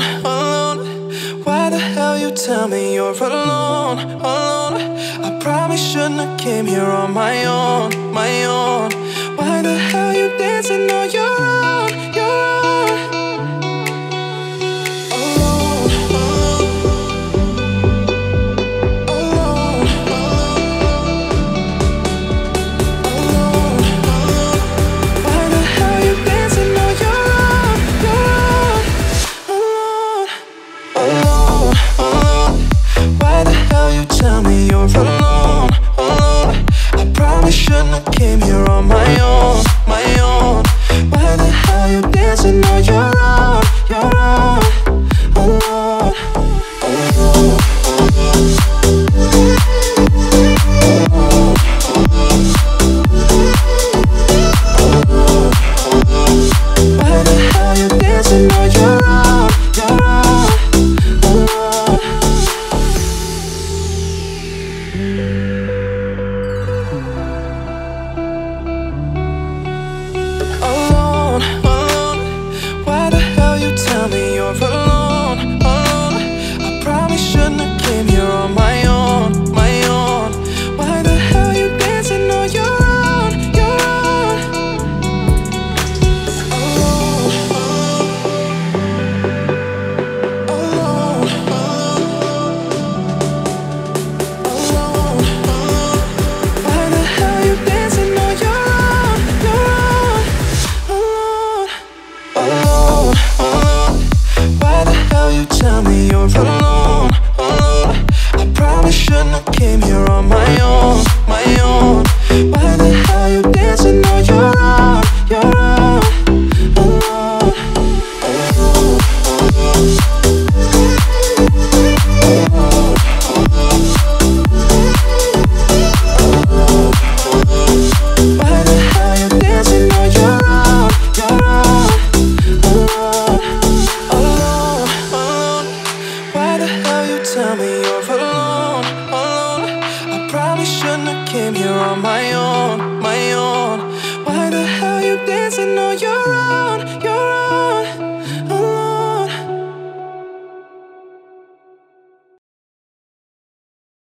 alone, alone. Why the hell you tell me you're alone, alone? I probably shouldn't have came here on my own, my own.